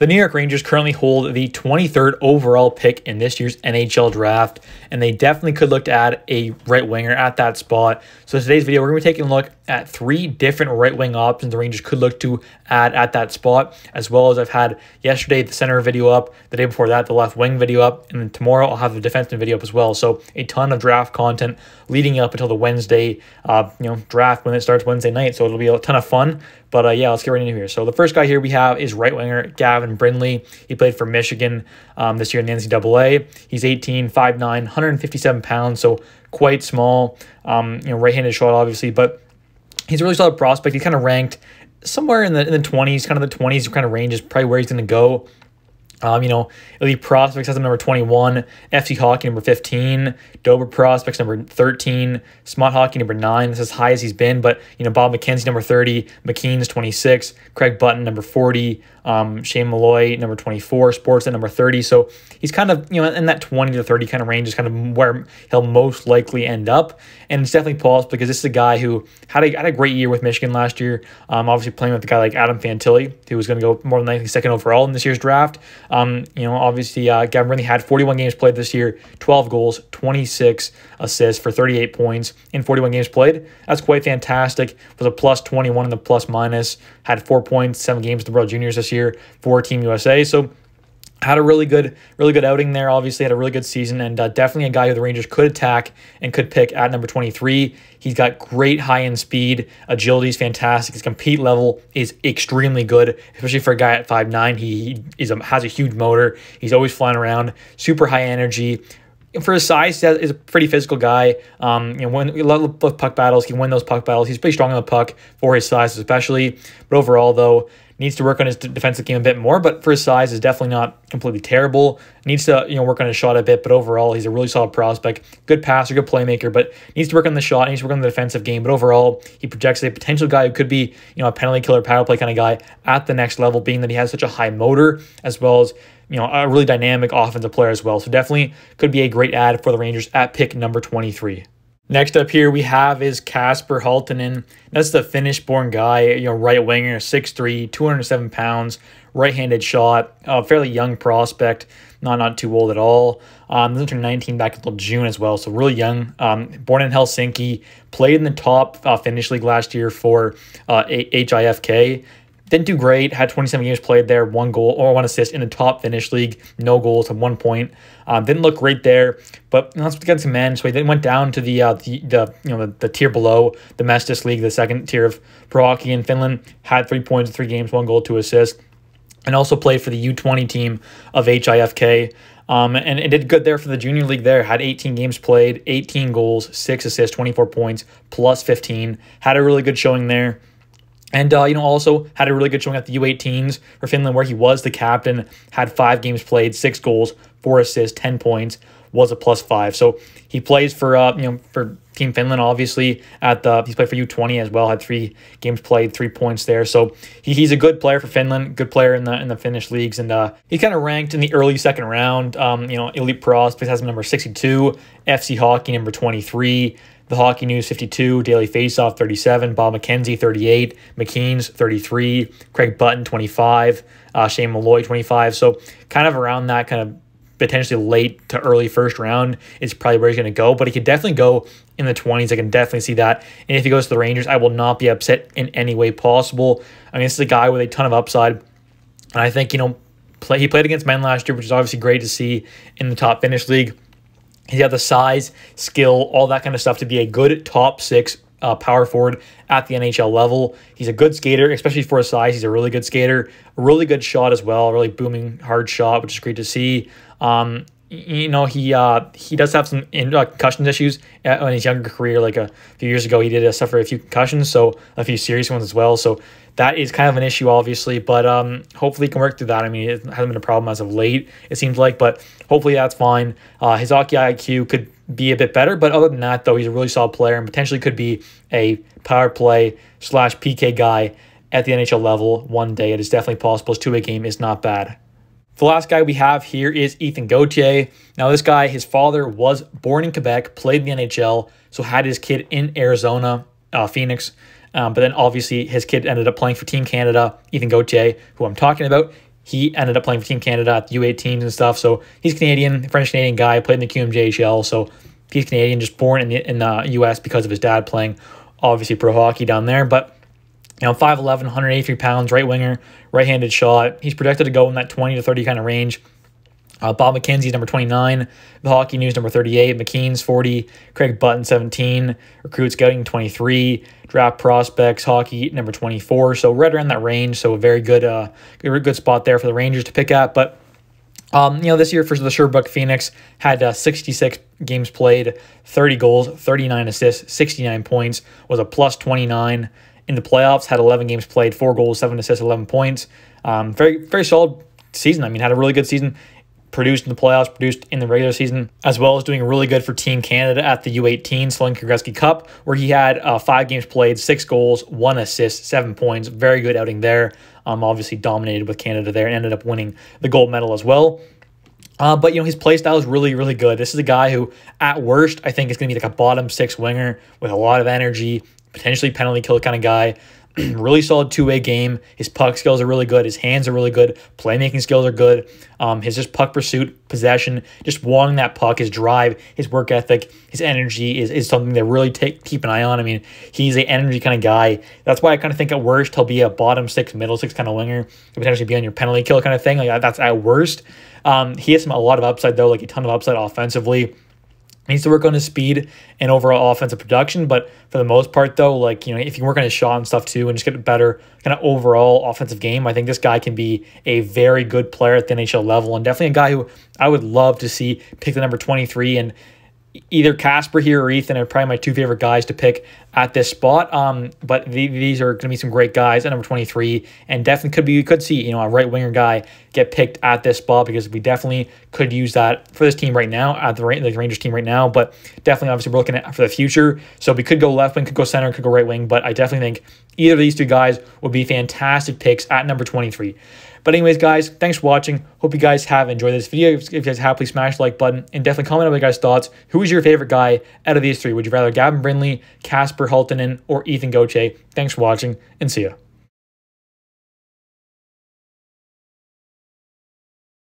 The New York Rangers currently hold the 23rd overall pick in this year's NHL draft, and they definitely could look to add a right winger at that spot. So in today's video, we're going to be taking a look at three different right wing options the Rangers could look to add at that spot, as well as I've had yesterday the center video up, the day before that the left wing video up, and then tomorrow I'll have the defenseman video up as well. So a ton of draft content leading up until the Wednesday draft when it starts Wednesday night. So it'll be a ton of fun. But yeah, let's get right into here. So the first guy here we have is right winger Gavin Brindley. He played for Michigan this year in the NCAA. He's 18, 5'9", 157 pounds, so quite small. Right-handed shot, obviously, but he's a really solid prospect. He's kind of ranked somewhere in the 20s, kind of the 20s kind of range is probably where he's going to go. Elite Prospects has him number 21, FC Hockey number 15, Dober Prospects number 13, Smart Hockey number 9. That's as high as he's been, but, Bob McKenzie number 30, McKean's 26, Craig Button number 40, Shane Malloy number 24, Sports at number 30. So he's kind of, in that 20 to 30 kind of range is kind of where he'll most likely end up. And it's definitely possible because this is a guy who had a great year with Michigan last year, obviously playing with a guy like Adam Fantilli, who was going to go more than likely second overall in this year's draft. Gavin Brindley had 41 games played this year, 12 goals, 26 assists for 38 points in 41 games played. That's quite fantastic. Was a plus 21 in the plus minus, had 4 points, 7 games with the World Juniors this year for Team USA. So had a really good outing there, obviously had a really good season, and definitely a guy who the Rangers could attack and could pick at number 23. He's got great high-end speed. Agility is fantastic. His compete level is extremely good, especially for a guy at 5'9". He has a huge motor. He's always flying around, super high energy. For his size, he's a pretty physical guy. When we love puck battles, he can win those puck battles. He's pretty strong on the puck for his size, especially. But overall, though, needs to work on his defensive game a bit more. But for his size, is definitely not completely terrible. Needs to work on his shot a bit. But overall, he's a really solid prospect. Good passer, good playmaker. But needs to work on the shot. Needs to work on the defensive game. But overall, he projects a potential guy who could be a penalty killer, power play kind of guy at the next level, being that he has such a high motor as well as. A really dynamic offensive player as well. So definitely could be a great ad for the Rangers at pick number 23. Next up here we have is Kasper Haltonen. That's the Finnish-born guy, right winger, 6'3", 207 pounds, right-handed shot, fairly young prospect, not too old at all. He turned 19 back until June as well, so really young. Born in Helsinki, played in the top Finnish league last year for HIFK. Didn't do great, had 27 games played there, 1 goal or 1 assist in the top Finnish league, no goals at 1 point. Didn't look great there, but that's against men. So he then went down to the tier below, the Mestis league, the second tier of pro hockey in Finland, had 3 points, 3 games, 1 goal, 2 assists, and also played for the U20 team of HIFK. And it did good there for the junior league there. Had 18 games played, 18 goals, 6 assists, 24 points, plus 15. Had a really good showing there. And, also had a really good showing at the U18s for Finland, where he was the captain, had 5 games played, 6 goals, 4 assists, 10 points, was a plus 5. So he plays for, for Team Finland, obviously, he's played for U20 as well, had 3 games played, 3 points there. So he's a good player for Finland, good player in the Finnish leagues. And he's kind of ranked in the early second round, Elite Prospects has him number 62, FC Hockey number 23, The Hockey News 52, Daily Faceoff 37, Bob McKenzie 38, McKean's 33, Craig Button 25, Shane Malloy 25. So kind of around that kind of potentially late to early first round is probably where he's going to go. But he could definitely go in the 20s. I can definitely see that. And if he goes to the Rangers, I will not be upset in any way possible. I mean, this is a guy with a ton of upside. And I think, he played against men last year, which is obviously great to see in the top Finnish league. He's got the size, skill, all that kind of stuff to be a good top 6 power forward at the NHL level. He's a good skater, especially for his size. He's a really good skater, a really good shot as well, a really booming hard shot, which is great to see. He does have some concussion issues in his younger career. Like a few years ago, he did suffer a few concussions, so a few serious ones as well. So that is kind of an issue, obviously, but hopefully he can work through that. I mean, it hasn't been a problem as of late, it seems like, but hopefully that's fine. His hockey IQ could be a bit better, but other than that, though, he's a really solid player and potentially could be a power play / PK guy at the NHL level one day. It is definitely possible. His two-way game is not bad. The last guy we have here is Ethan Gauthier. Now this guy, his father was born in Quebec, played in the NHL, so had his kid in Arizona, Phoenix. But then obviously his kid ended up playing for Team Canada. Ethan Gauthier, who I'm talking about, He ended up playing for Team Canada at the U8 teams and stuff. So he's Canadian, French-Canadian guy, played in the QMJHL. So he's Canadian, just born in the U.S. because of his dad playing, obviously, pro hockey down there. But, you know, 5'11", 183 pounds, right winger, right-handed shot. He's projected to go in that 20 to 30 kind of range. Bob McKenzie's number 29, the Hockey News number 38, McKean's 40, Craig Button 17, Recruit Scouting 23, Draft Prospects Hockey number 24. So right around that range, so a very good, good spot there for the Rangers to pick at. But you know, this year for the Sherbrooke Phoenix had 66 games played, 30 goals, 39 assists, 69 points, was a plus 29 in the playoffs. Had 11 games played, 4 goals, 7 assists, 11 points. Very solid season. I mean, had a really good season. Produced in the playoffs, produced in the regular season, as well as doing really good for Team Canada at the U18 Sloan-Kagreski Cup, where he had 5 games played, 6 goals, 1 assist, 7 points. Very good outing there. Obviously dominated with Canada there and ended up winning the gold medal as well. But, you know, his play style is really, really good. This is a guy who, at worst, I think is going to be like a bottom-six winger with a lot of energy, potentially penalty kill kind of guy. Really solid two-way game. His puck skills are really good. His hands are really good. Playmaking skills are good. His just puck pursuit, possession, just wanting that puck, his drive, his work ethic, his energy is something that really keep an eye on. I mean, he's an energy kind of guy. That's why I kind of think at worst he'll be a bottom six, middle six kind of winger. He'll potentially be on your penalty kill kind of thing. Like that's at worst. He has a lot of upside though, like a ton of upside offensively. Needs to work on his speed and overall offensive production, but for the most part, though, like, you know, if you work on his shot and stuff too and just get a better kind of overall offensive game, I think this guy can be a very good player at the NHL level, and definitely a guy who I would love to see pick the number 23. And either Kasper here or Ethan are probably my two favorite guys to pick at this spot. But these are going to be some great guys at number 23, and definitely could see, you know, a right winger guy get picked at this spot, because we definitely could use that for this team right now, at the Rangers team right now. But definitely, obviously, we're looking at for the future. So we could go left wing, could go center, could go right wing. But I definitely think either of these two guys would be fantastic picks at number 23. But anyways, guys, thanks for watching. Hope you guys have enjoyed this video. If you guys have, please smash the like button and definitely comment on what you guys' thoughts. Who is your favorite guy out of these three? Would you rather Gavin Brindley, Kasper Haltonen, or Ethan Gauthier? Thanks for watching, and see ya.